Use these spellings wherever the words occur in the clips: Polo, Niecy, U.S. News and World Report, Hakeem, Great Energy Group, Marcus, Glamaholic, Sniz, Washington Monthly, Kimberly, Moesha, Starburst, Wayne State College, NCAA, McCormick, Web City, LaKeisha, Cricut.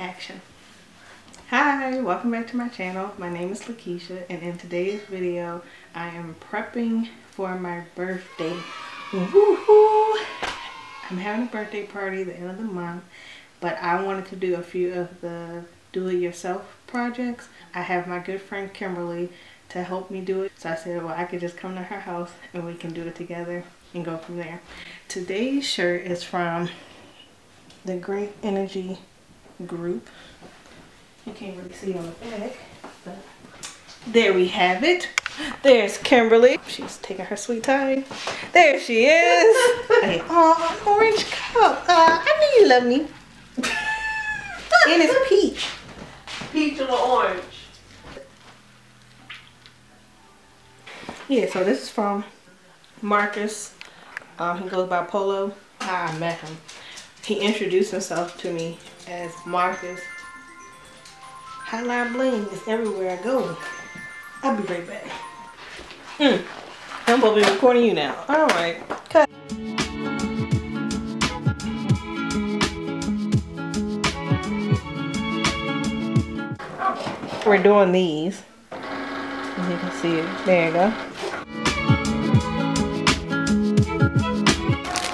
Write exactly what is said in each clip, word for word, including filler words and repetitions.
Action. Hi, welcome back to my channel. My name is LaKeisha, and in today's video I am prepping for my birthday. Woohoo! I'm having a birthday party at the end of the month, but I wanted to do a few of the do-it-yourself projects. I have my good friend Kimberly to help me do it, so I said, well, I could just come to her house and we can do it together and go from there. Today's shirt is from the Great Energy Group. You can't really see on the back, but there we have it. There's Kimberly. She's taking her sweet time. There she is. Hey, oh, orange cup. Uh, I knew you loved me. And it's peach. Peach and orange. Yeah, so this is from Marcus. Um, he goes by Polo. I met him. He introduced himself to me as Marcus. Highline bling is everywhere I go. I'll be right back. Mm. I'm probably recording you now. All right, cut. We're doing these. As you can see it. There you go.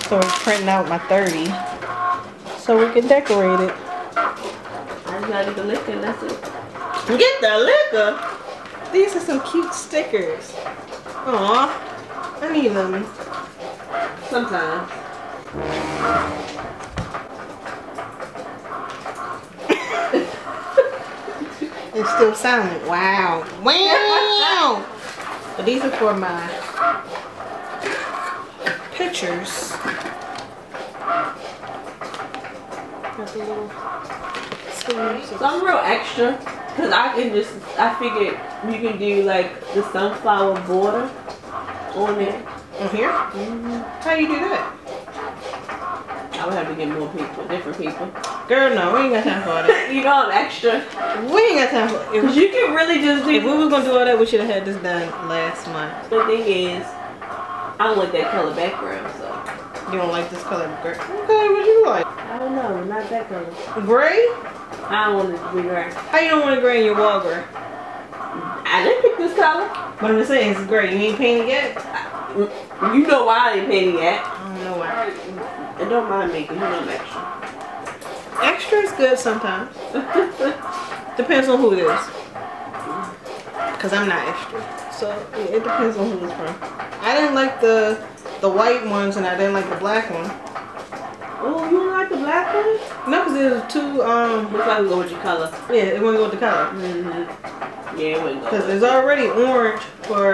So I'm printing out my thirty so we can decorate it. I just gotta get the liquor, that's it. Get the liquor? These are some cute stickers. Aw, I need them sometimes. It's still silent. Wow. Wow! But these are for my pictures. That's a little sleeves. So I'm real extra because I can just, I figured you can do like the sunflower border on it. On here? Mm-hmm. How you do that? I would have to get more people, different people. Girl, no, we ain't got time for all that. You know I'm extra. We ain't got time for it. Because you can really just do If we was going to do all that, we should have had this done last month. The thing is, I don't like that color background, so. You don't like this color background? Okay, what do you like? I don't know, not that color. Gray? I don't want it to be gray. How you don't want to gray in your wall, girl? I didn't pick this color. But I'm just saying, it's gray. You ain't painted yet? I, you know why I didn't paint it yet. I don't know why. I don't mind making them extra. Extra is good sometimes. Depends on who it is. Because I'm not extra. So yeah, it depends on who it's from. I didn't like the the white ones and I didn't like the black one. Oh, you didn't like the black one? No, because it was too... Um, it's like go with your color. Yeah, it wouldn't go with the color. Mm-hmm. Yeah, it wouldn't go. Because there's already orange for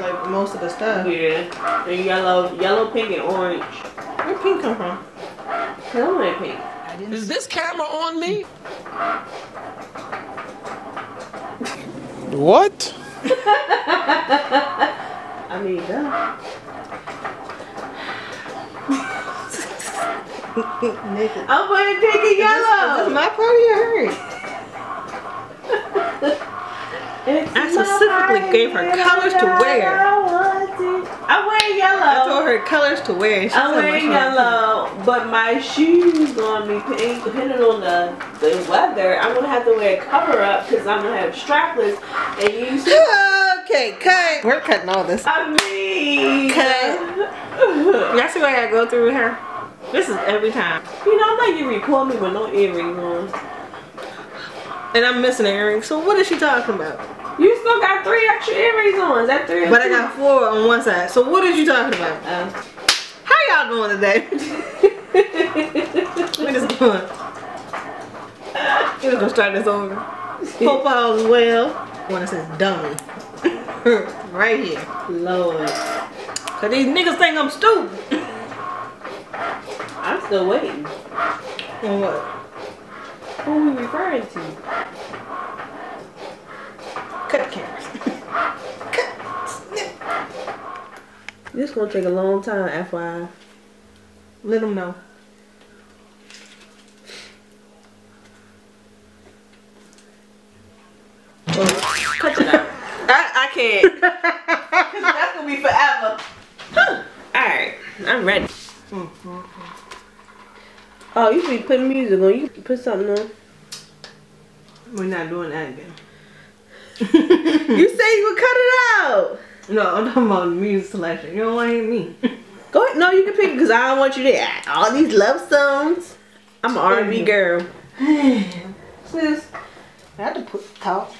like most of the stuff. Yeah. And yellow, yellow, pink, and orange. Where pink come from? Tell me pink. Is this camera on me? What? I mean, duh. I'm putting pink and yellow. Is this, is this my party or hers? I specifically gave her colors to wear. I'm wearing yellow. I told her colors to wear. She I'm wearing yellow, but my shoes gonna be pink. Depending on the, the weather, I'm gonna have to wear a cover up because I'm gonna have strapless and use. Okay, cut. We're cutting all this. I mean, cut. Y'all see what I gotta go through with her? This is every time. You know, I'm like, you record me with no earrings on. And I'm missing an earring. So what is she talking about? You still got three extra earrings on. Is that three? But I got four on one side. So what are you talking about? Uh, How y'all doing today? We're just going. We're gonna start this over. Hope all is well. One that says dummy. Right here. Lord. Cause these niggas think I'm stupid. I'm still waiting. On what? Who are we referring to? Cut cameras. Cut. Snip. This gonna take a long time, F Y I. Let them know. Oh, cut it out. I, I can't. That's gonna be forever. Huh. Alright, I'm ready. Mm-hmm. Oh, you be putting music on. You can put something on. We're not doing that again. You say you would cut it out. No, I'm talking about music selection. You don't want to hear me. Go ahead. No, you can pick it because I don't want you to all these love songs. I'm an R and B girl. Sis, I had to put talk.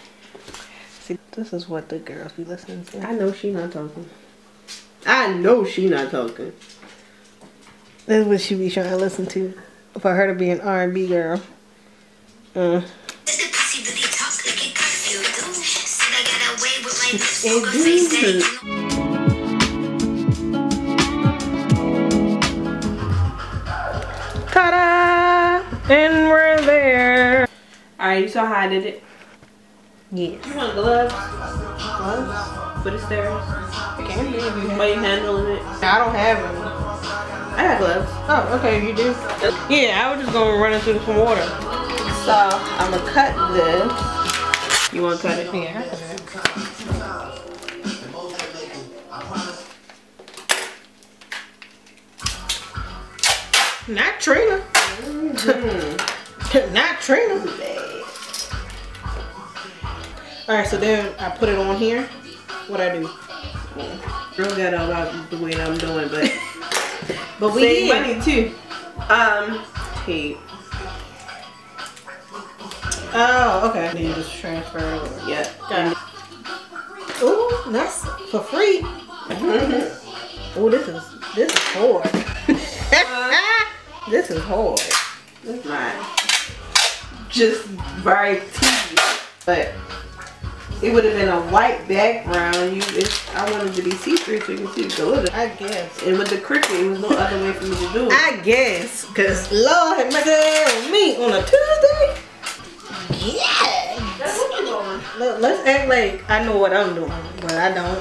See, this is what the girls be listening to. I know she not talking. I know she not talking. This is what she be trying to listen to for her to be an R and B girl. Uh. Ta-da! And we're there. Alright, you saw how I did it? Yes. You want gloves? Gloves? For the stairs? I can't believe you. Why you handling it? I don't have them. I got gloves. Oh, okay, you do? Yeah, I was just gonna run it through some water. So, I'm gonna cut this. You wanna cut it? Yeah, I cut it. Not Trina. Mm-hmm. Not Trina. Alright, so then I put it on here. What I do? I don't got all about the way I'm doing, but but we save money too. Um, hey. Oh, okay. Then you just transfer it over. Yeah. Got it. Oh, that's for free. Mm-hmm. Oh, this is this is hard. This is hard. It's not just very tedious, but it would have been a white background. You, it's, I wanted to be see-through so you can see the glitter. I guess. And with the Cricut, there was no other way for me to do it. I guess, cause Lord had made it on me on a Tuesday. Yeah. That's what you're doing. Look, let's act like I know what I'm doing, but I don't.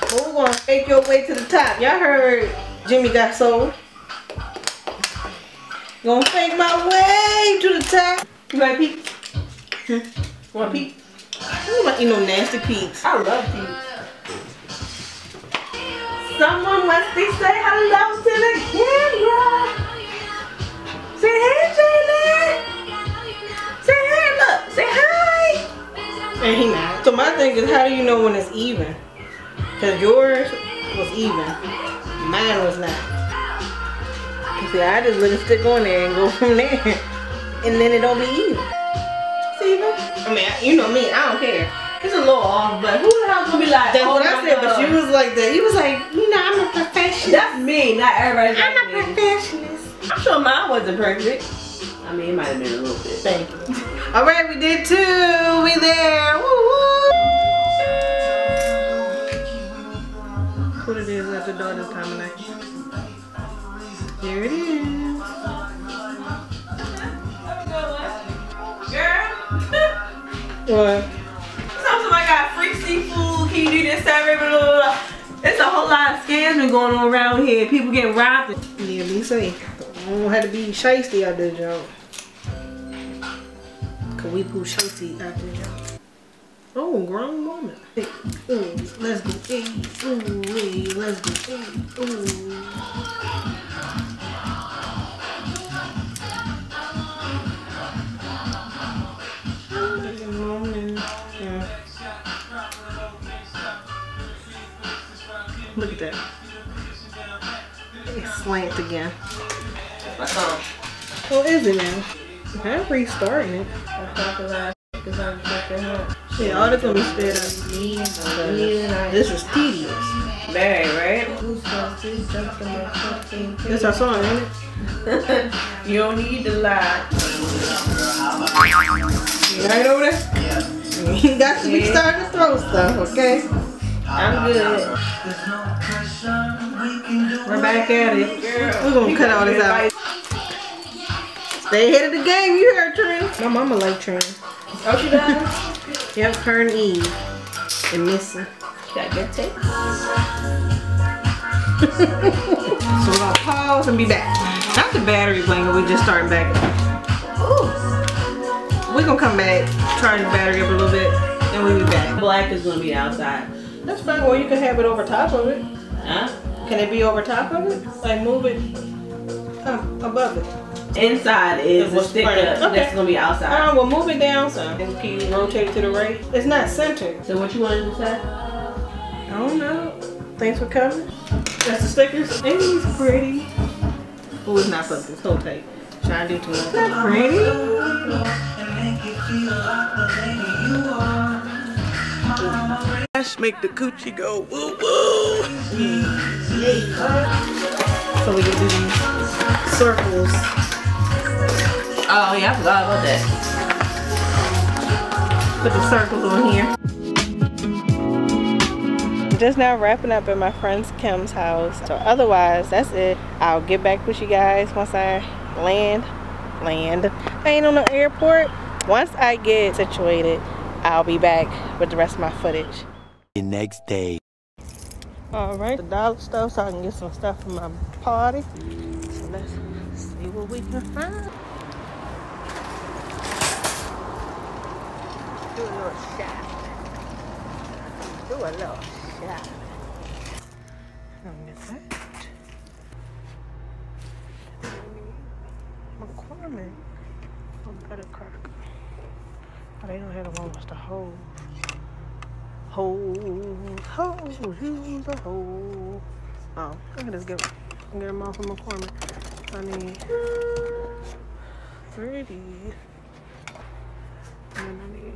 But we're gonna fake your way to the top. Y'all heard Jimmy got sold. Gonna fake my way to the top. You like peeps? Hmm? Want peeps? I don't want to eat no nasty peeps. I love peeps. Someone must be saying hello to the camera. Say hey, Jalen. Say hey, look. Say hi. And he not. So my thing is, how do you know when it's even? Because yours was even. Mine was not. See, I just let it stick on there and go from there, and then it don't be even. See, you know? I mean, you know me. I don't care. It's a little off, but who the hell's gonna be like? That's oh, what I said. But she was like that. He was like, you know, I'm a professional. That's me. Not everybody's like I'm a perfectionist. I'm sure mine wasn't perfect. I mean, it might have been a little bit. Thank you. All right, we did too. We there. Woo woo. What it is at the door this time of night. There it is. Girl, what? Sometimes I got free seafood. Can you do this? It's a whole lot of scams going on around here. People getting robbed. Yeah, be safe. Don't have to be shysty out there, y'all. Cause we poo shysty out there, y'all. Oh, grown moment. Ooh, let's go eat. Ooh, let's go eat. Ooh. Look at that. It's slant again. What is it now? I'm restarting it. Yeah, all that's gonna be sped up. This was tedious. Very, right? That's our song, ain't it? You don't need to lie. You right over there? Yeah. You got to be starting to throw stuff, okay? I'm good. We're back at it. Girl, we're gonna cut all this out. Stay ahead of the game, you heard Trina. My mama like Trina. Oh, she does? Yep, her and Eve. And Missy. She got good taste. So we're gonna pause and be back. Not the battery blanket, we just starting back up. Ooh. We're gonna come back, charge the battery up a little bit, and we'll be back. Black is gonna be outside. That's fine, or well, you can have it over top of it. Huh? Can it be over top of it? Like move it uh, above it. Inside is the stick up that's gonna be outside. Alright, well move it down some. Can you rotate it to the right? It's not centered. So what you want to decide? I don't know. Thanks for coming. That's the stickers. And he's pretty. Oh, it's not something. It's so tight. Trying to do too much. Isn't that pretty? Let's make the coochie go woo woo. Yeah. So we can do these circles. Oh yeah, I forgot about that. Put the circles on here. Just now wrapping up at my friend's Kim's house. So otherwise, that's it. I'll get back with you guys once I land. Land. I ain't on the airport. Once I get situated, I'll be back with the rest of my footage. The next day. All right, the dollar store so I can get some stuff for my party. So let's see what we can find. Do a little shot. Do a little. Yeah. Don't get that. McCormick. A buttercracker. Oh, they don't have the one with the hole. Hole. Hole. Here's a hole. Oh, I can just get, get them all from McCormick. I need thirty. And then I need.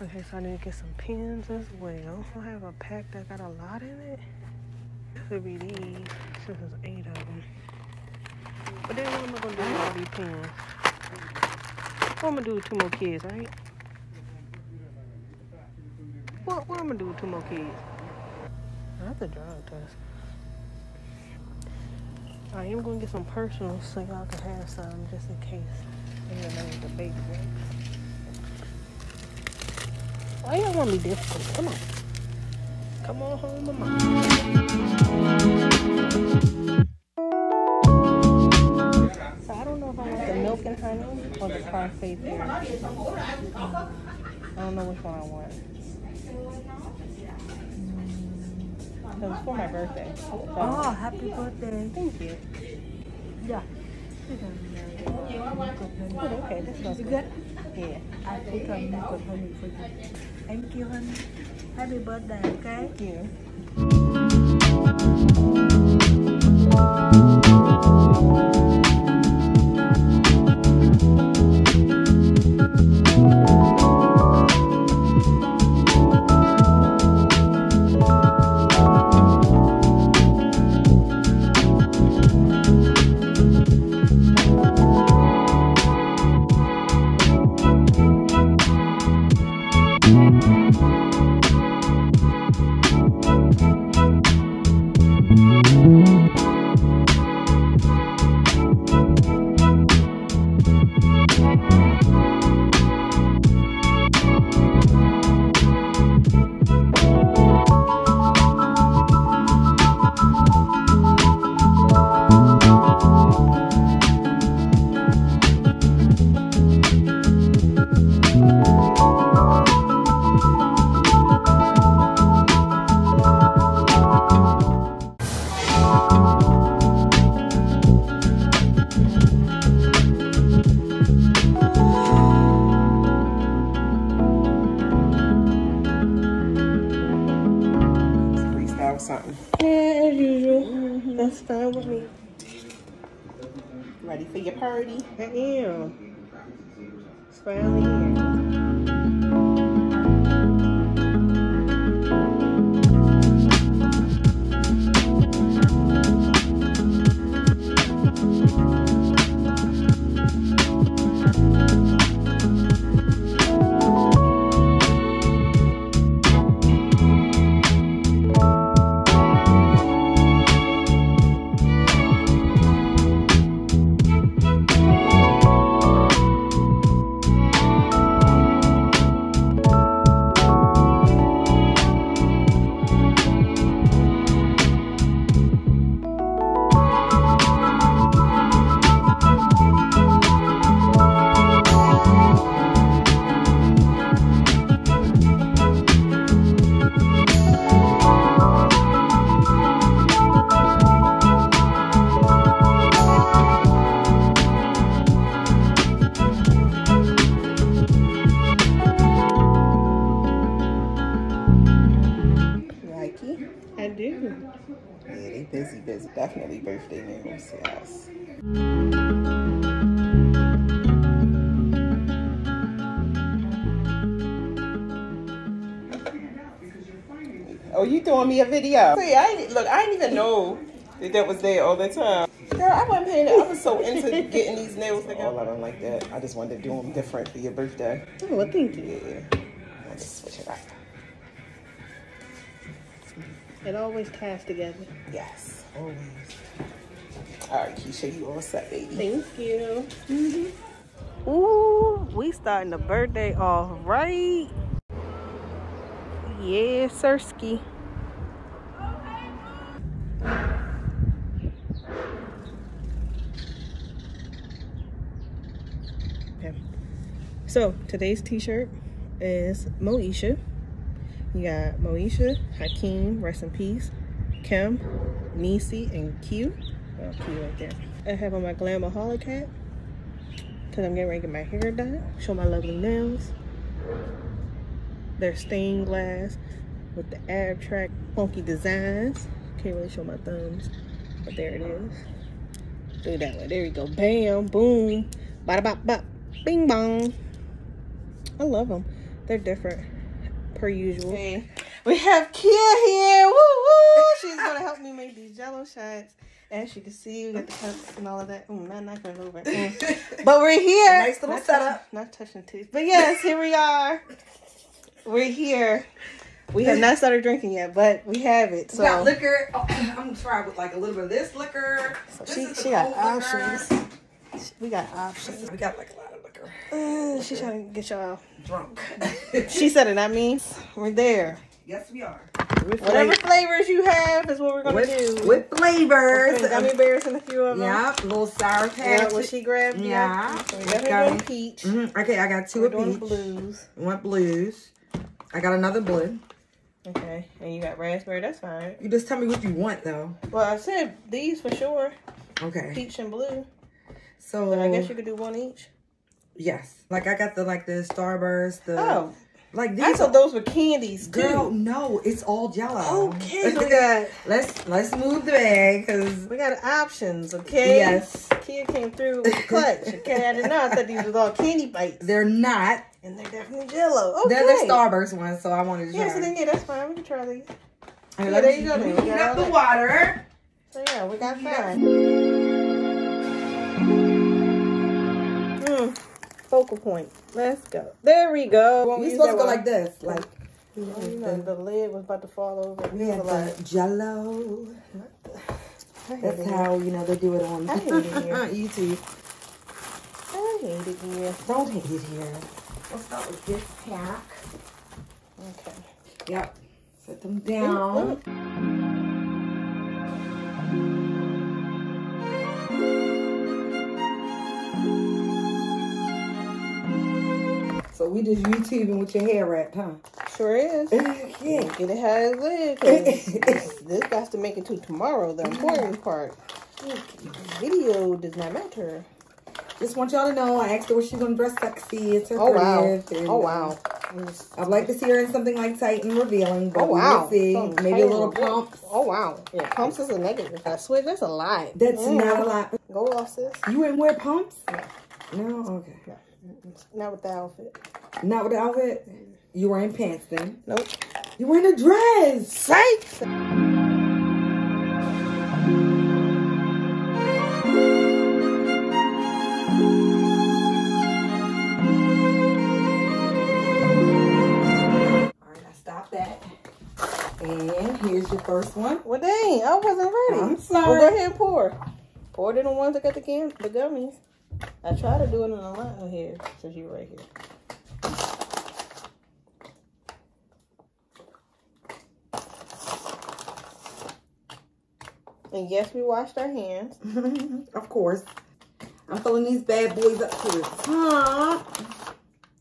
Okay, so I need to get some pins as well. I have a pack that got a lot in it. Could be these, since there's eight of them. But then what am I gonna do with all these pins? What am I gonna do with two more kids, right? What, what am I gonna do with two more kids? Not the drug test. I am gonna get some personal so y'all can have some just in case. You know, like the baby drinks. Why y'all want me difficult? Come on. Come on home, Mama. So I don't know if I want the milk and honey or the parfait berry. I don't know which one I want. It was for my birthday. So oh, happy birthday. Thank you. Yeah. Oh, okay, this smells good. Yeah. I put on milk and honey for you. Thank you, honey. Happy birthday, okay? Thank you. Ready for your party? I am. It's finally here. Like it? I do. Yeah, they busy, busy. Definitely birthday memory sales. Oh, you throwing me a video? See, I ain't, look, I didn't even know that that was there all the time. Girl, I wasn't paying it. I was so into getting these nails together. Oh, I don't like that. I just wanted to do them different for your birthday. Oh, well, thank you. Yeah. Let's switch it up. It always ties together. Yes, always. All right, Keisha, you all set, baby. Thank you. Mm-hmm. Ooh, we starting the birthday off right. Yeah, Sirski. Okay. So today's t-shirt is Moesha. You got Moesha, Hakeem, rest in peace, Kim, Niecy, and Q. Oh, Q right there. I have on my Glamaholic hat because I'm getting ready to get my hair done. Show my lovely nails. They're stained glass with the ab track funky designs. Can't really show my thumbs, but there it is. Do it that way. There you go. Bam, boom, bada bop bop, bing bong. I love them. They're different per usual. Hey, we have Kia here. Woo woo. She's gonna help me make these jello shots. As you can see, we got the cups and all of that. Mm, not knocking over. Mm. But we're here. A nice little not setup. Touching, not touching teeth. But yes, here we are. We're here. We have not started drinking yet, but we have it. So we got liquor. Oh, I'm gonna try with like a little bit of this liquor. So this she is she got options. Liquor. We got options. We got like a lot of liquor. Uh, she's trying to get y'all drunk. She said it. I mean, we're there. Yes, we are. With Whatever flavor. flavors you have is what we're gonna with, do. With flavors, gummy bears and a few of them. Yeah, little sour patch. Yeah, what she grabbed. Yeah, yeah. So we got, got one peach. Mm-hmm. Okay, I got two of peach. Blues. One blues. I got another blue. Okay, and you got raspberry. That's fine. You just tell me what you want, though. Well, I said these for sure. Okay. Peach and blue. So but I guess you could do one each. Yes. Like I got the like the Starburst. The, oh. Like these. I thought those were candies, too. Girl, no, it's all jello. Okay. So we got. Let's let's move the bag because we got options. Okay. Yes. Kia came through with clutch. Okay, I didn't know. I thought these was all candy bites. They're not. And they're definitely jello. Okay. They're the Starburst ones, so I wanted to try. Yeah, so then, yeah, that's fine. We can try these. Okay, yeah, there you go. We got the water. So, yeah, we got fine. Mm, focal point. Let's go. There we go. You're supposed to go like this. Like, you know, the, the lid was about to fall over. We had the jello. That's how, you know, they do it on YouTube. I hate it here. Don't hate it here. We'll start with this pack. Okay. Yep. Set them down. So we just YouTubing with your hair wrapped, huh? Sure is. Yeah. Get it how it lives. This, this has to make it to tomorrow, the important part. Video does not matter. Just want y'all to know, I asked her what she's going to dress sexy. It's her thirtieth. Oh, wow. Oh, wow. I'd like to see her in something like tight and revealing. But oh, wow. We'll see. Something maybe a little pump. Oh, wow. Yeah, pumps is a negative. I swear, that's a lie. That's mm. not a lie. Go off, sis. You wouldn't wear pumps? No. No? Okay. No. Not with the outfit. Not with the outfit? You wearing pants, then? Nope. You wearing a dress. Psych! And here's your first one. Well, dang, I wasn't ready. I'm sorry. Well, go ahead and pour. Pour it in the ones that got the, gum the gummies. I try to do it in a line here since you're right here. And yes, we washed our hands. Of course. I'm filling these bad boys up to the top.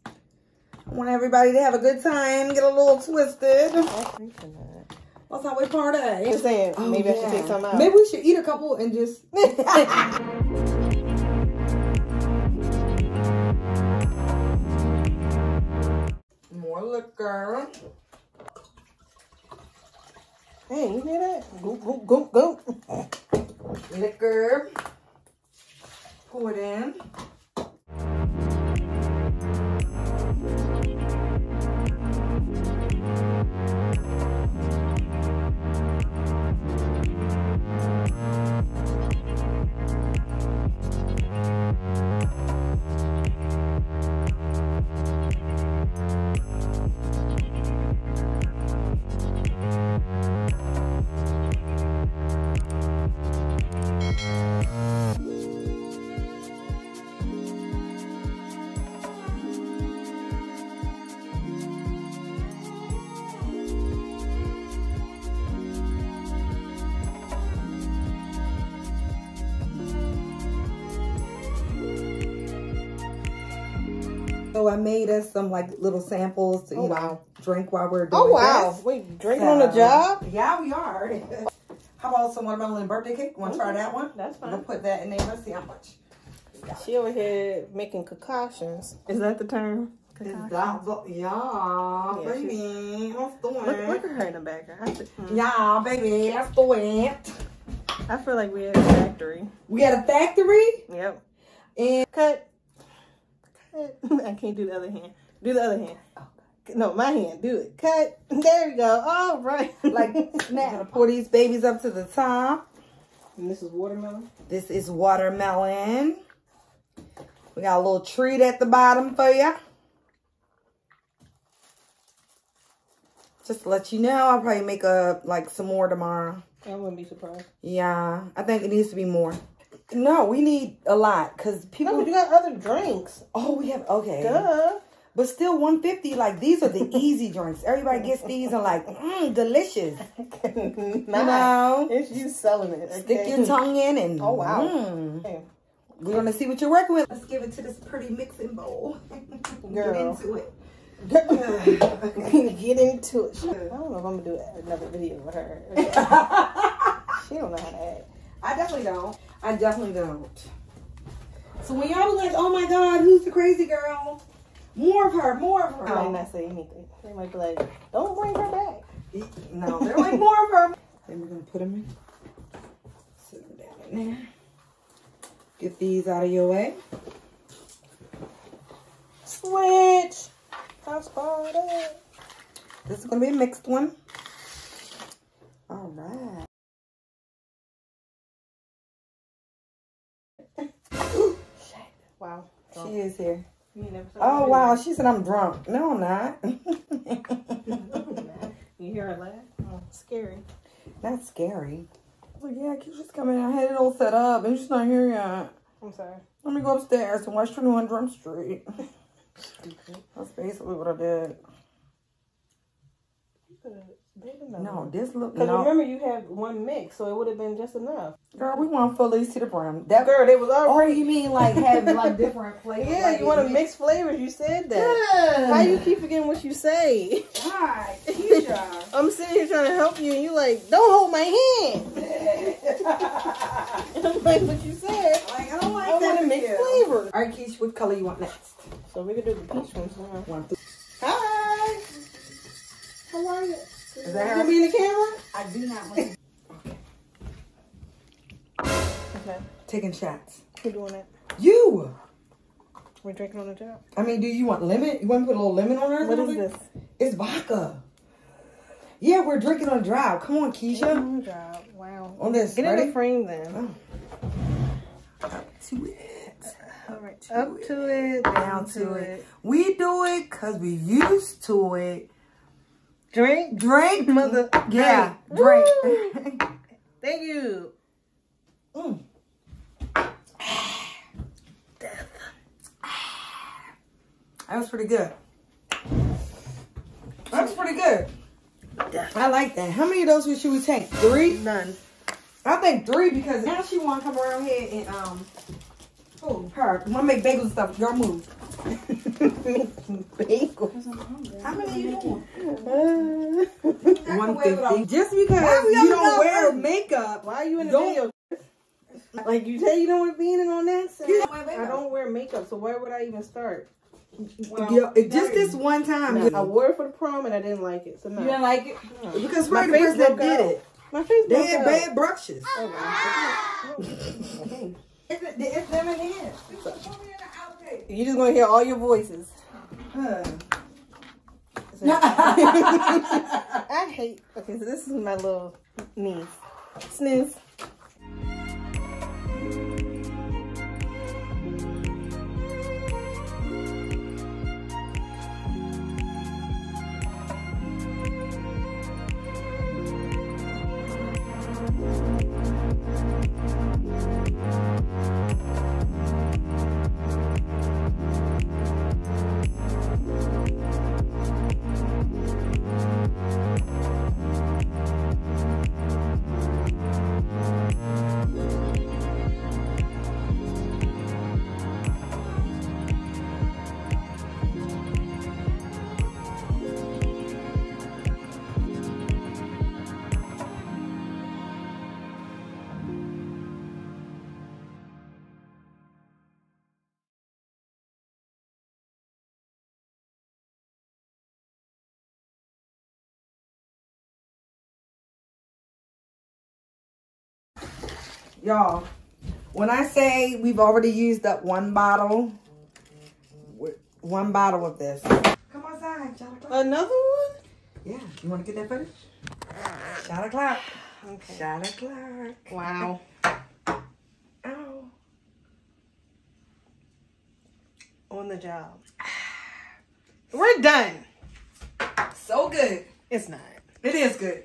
I want everybody to have a good time, get a little twisted. That's how we party. Just saying, oh, maybe yeah. I should take some out. Maybe we should eat a couple and just. More liquor. Hey, you hear that? Go, go, go, go. Liquor. Pour it in. So I made us some like little samples to oh, you know, wow. drink while we're doing. Oh wow, this. We drink so, on the job. Yeah, we are. How about some watermelon birthday cake? Want to try that one? That's fine. We'll put that in there. Let's see how much. She over here making concoctions. Is that the term? Concoctions? Yeah, yeah, baby. That's the one. Look, look at her in the background. Yeah, baby. That's the one. I feel like we had a factory. We had a factory. Yep. And cut. I can't do the other hand. Do the other hand. No, my hand. Do it. Cut. There we go. All right. Like, snap. Gonna pour these babies up to the top. And this is watermelon. This is watermelon. We got a little treat at the bottom for you. Just to let you know, I'll probably make a, like some more tomorrow. I wouldn't be surprised. Yeah. I think it needs to be more. No, we need a lot because people. No, but you got other drinks. Oh, we have okay. Duh. But still, one fifty. Like these are the easy drinks. Everybody gets these and like, mmm, delicious. You know, if you selling it, okay. Stick your tongue in and oh wow. Mm. Okay. We're gonna see what you're working with. Let's give it to this pretty mixing bowl. Girl. Get into it. Get into it. I don't know if I'm gonna do another video with her. She don't know how to act. I definitely don't. I definitely don't. So when y'all was like, oh my God, who's the crazy girl? More of her, more of her. I might not say anything. They might be like, don't bring her back. No, they're like, more of her. Then we're going to put them in. Sit them down in there. Get these out of your way. Switch. I started. This is going to be a mixed one. All right. Wow. Drunk. She is here. Oh, wow. She said, I'm drunk. No, I'm not. You hear her laugh? Oh, scary. That's scary. Well, yeah, Keisha's coming. I had it all set up, and she's not here yet. I'm sorry. Let me go upstairs and watch twenty-one Drum Street. Stupid. That's basically what I did. You could have been enough. No, this look. Because no. Remember, you had one mix, so it would have been just enough. Girl, we want full leaves to the brim. That girl, they was already. Oh, you mean like having like different flavors? Yeah, like you want to mix flavors. You said that. Yeah. How you keep forgetting what you say? God, Keisha. I'm sitting here trying to help you, and you like, don't hold my hand. I'm like, what you said. Like, I don't like I that. I want to mix flavors. All right, Keisha, what color you want next? So we can do the peach ones now. One, two. Hi. How are you? Is that gonna be in the camera? I do not want. Okay. Taking shots. Who's doing it? You! We're drinking on the job. I mean, do you want lemon? You want to put a little lemon on her? What is this? It's vodka. Yeah, we're drinking on the job. Come on, Keisha. On the job. Wow. On this. Get ready? In the frame then. Oh. Up to it. Uh, all right. To up it. To it. Down to it. it. We do it because we used to it. Drink. Drink, mother. Yeah. Drink. Thank you. Mm. Death. That was pretty good. That was pretty good. Death. I like that. How many of those should we take? Three? None. I think three because now she want to come around here and um, oh, her want to make bagels and stuff. Girl, move. Bagels. How many you doing? one fifty. Just because you don't wear makeup, why are you in the video? Like you tell you don't want to be in it on that side. I don't wear makeup, so where would I even start? Well, yeah, just married. This one time. No. I wore it for the prom and I didn't like it. So no. You didn't like it? No. Because we're the person that did it. My face broke out. They had bad brushes. Oh, wow. It's, a, it's them in the end. You're just going to hear all your voices. Huh. I hate. Okay, so this is my little niece. Sniz. Y'all, when I say we've already used up one bottle, one bottle of this. Come outside, shot o'clock. Another one? Yeah, you want to get that footage? Shot o'clock. Okay. Shot o'clock. Wow. Ow. On the job. We're done. So good. It's not. It is good.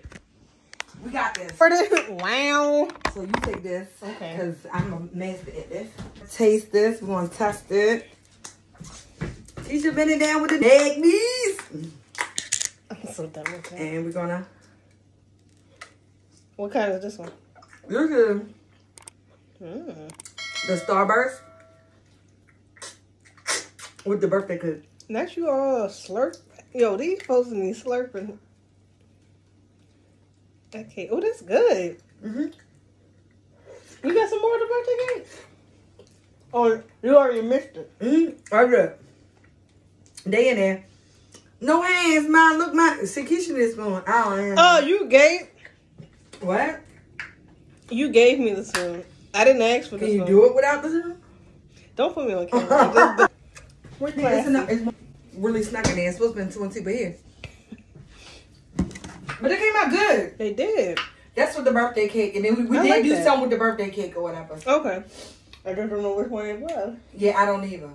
We got this. For this. Wow. So you take this. Okay. Because I'm a master at this. Taste this. We're going to test it. You should bend it down with the egg knees. I'm so done with that. And we're going to. What kind is this one? This is mm. the Starburst with the birthday cake. Next, you all slurp. Yo, these folks need slurping. Okay. Oh, that's good. Mm-hmm. You got some more of the birthday cake? Oh, you already missed it. Mm-hmm. I did. They in there. No hands, mine. Look, my. See, Keisha this one. Oh, oh, you gave. What? You gave me the spoon. I didn't ask for the spoon. Can you do it without the spoon? Don't put me on camera. We're it's really snuck in there. It's supposed to be two and two, but here. But they came out good. They did. That's with the birthday cake. And then we, we did like do that. Some with the birthday cake or whatever. Okay. I just don't know which one it was. Yeah, I don't either.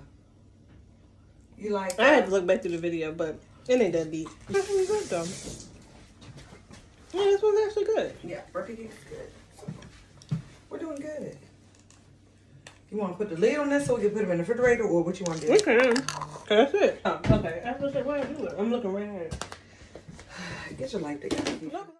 You like that? I had to look back through the video, but it ain't that deep. That's really good, though. Yeah, this one's actually good. Yeah, birthday cake is good. We're doing good. You want to put the lid on this so we can put them in the refrigerator or what you want to do? We can. That's it. Oh, okay. I was like, why do it? I'm looking right at it. Get your life together.